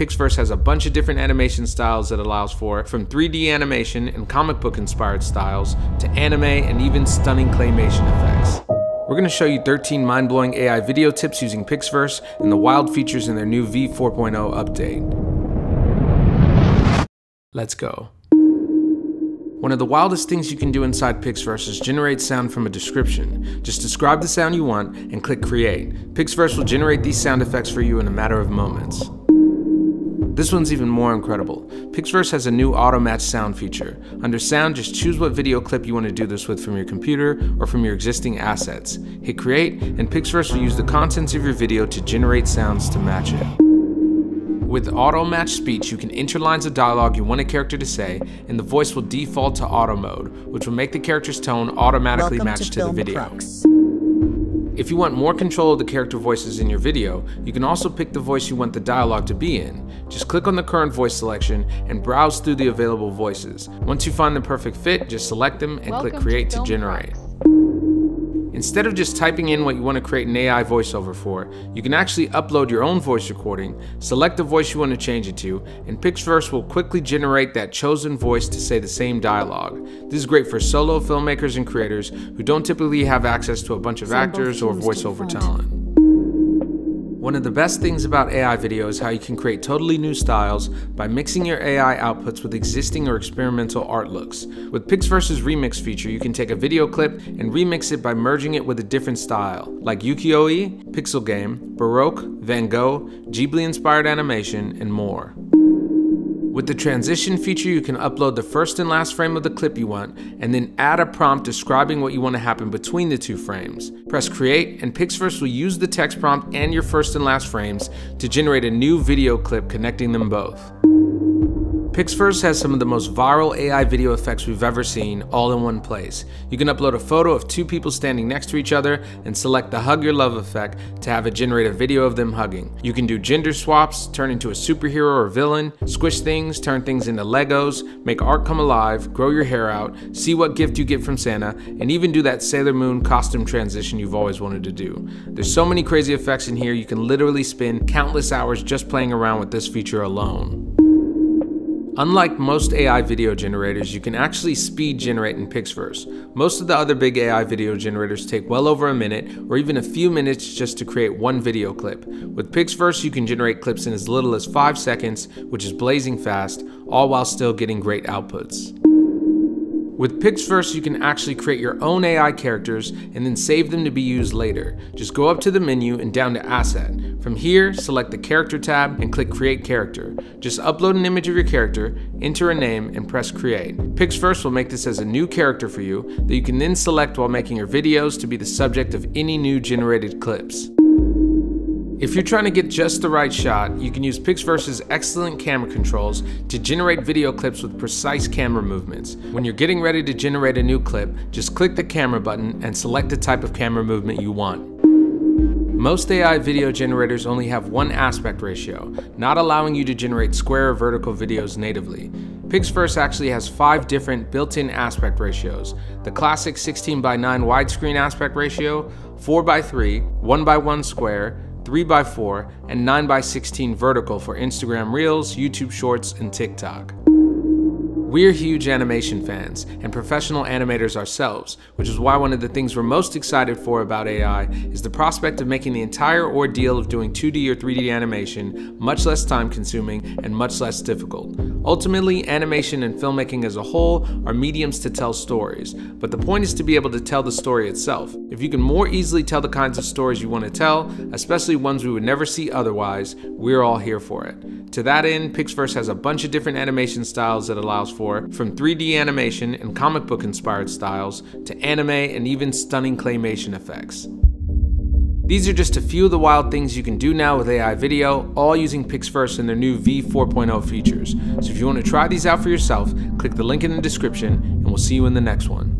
PixVerse has a bunch of different animation styles that allows for, from 3D animation and comic book inspired styles to anime and even stunning claymation effects. We're going to show you 13 mind-blowing AI video tips using PixVerse and the wild features in their new V4.0 update. Let's go. One of the wildest things you can do inside PixVerse is generate sound from a description. Just describe the sound you want and click create. PixVerse will generate these sound effects for you in a matter of moments. This one's even more incredible. PixVerse has a new auto match sound feature. Under sound, just choose what video clip you want to do this with from your computer or from your existing assets. Hit create and PixVerse will use the contents of your video to generate sounds to match it. With auto match speech, you can enter lines of dialogue you want a character to say, and the voice will default to auto mode, which will make the character's tone automatically match to the video. If you want more control of the character voices in your video, you can also pick the voice you want the dialogue to be in. Just click on the current voice selection and browse through the available voices. Once you find the perfect fit, just select them and click create to generate. Instead of just typing in what you want to create an AI voiceover for, you can actually upload your own voice recording, select the voice you want to change it to, and PixVerse will quickly generate that chosen voice to say the same dialogue. This is great for solo filmmakers and creators who don't typically have access to a bunch of actors or voiceover talent. One of the best things about AI video is how you can create totally new styles by mixing your AI outputs with existing or experimental art looks. With PixVerse's remix feature, you can take a video clip and remix it by merging it with a different style, like Ukiyo-e, Pixel Game, Baroque, Van Gogh, Ghibli-inspired animation, and more. With the transition feature, you can upload the first and last frame of the clip you want, and then add a prompt describing what you want to happen between the two frames. Press create, and PixVerse will use the text prompt and your first and last frames to generate a new video clip connecting them both. PixVerse has some of the most viral AI video effects we've ever seen, all in one place. You can upload a photo of two people standing next to each other and select the hug your love effect to have it generate a video of them hugging. You can do gender swaps, turn into a superhero or villain, squish things, turn things into Legos, make art come alive, grow your hair out, see what gift you get from Santa, and even do that Sailor Moon costume transition you've always wanted to do. There's so many crazy effects in here, you can literally spend countless hours just playing around with this feature alone. Unlike most AI video generators, you can actually speed generate in PixVerse. Most of the other big AI video generators take well over a minute or even a few minutes just to create one video clip. With PixVerse, you can generate clips in as little as 5 seconds, which is blazing fast, all while still getting great outputs. With PixVerse, you can actually create your own AI characters and then save them to be used later. Just go up to the menu and down to Asset. From here, select the Character tab and click Create Character. Just upload an image of your character, enter a name, and press Create. PixVerse will make this as a new character for you that you can then select while making your videos to be the subject of any new generated clips. If you're trying to get just the right shot, you can use PixVerse's excellent camera controls to generate video clips with precise camera movements. When you're getting ready to generate a new clip, just click the camera button and select the type of camera movement you want. Most AI video generators only have one aspect ratio, not allowing you to generate square or vertical videos natively. PixVerse actually has 5 different built-in aspect ratios. The classic 16:9 widescreen aspect ratio, 4:3, 1:1 square, 3:4, and 9:16 vertical for Instagram Reels, YouTube Shorts, and TikTok. We're huge animation fans and professional animators ourselves, which is why one of the things we're most excited for about AI is the prospect of making the entire ordeal of doing 2D or 3D animation much less time consuming and much less difficult. Ultimately, animation and filmmaking as a whole are mediums to tell stories, but the point is to be able to tell the story itself. If you can more easily tell the kinds of stories you want to tell, especially ones we would never see otherwise, we're all here for it. To that end, PixVerse has a bunch of different animation styles that allows for from 3D animation and comic book inspired styles to anime and even stunning claymation effects. These are just a few of the wild things you can do now with AI video, all using PixVerse and their new V4.0 features. So if you want to try these out for yourself, click the link in the description and we'll see you in the next one.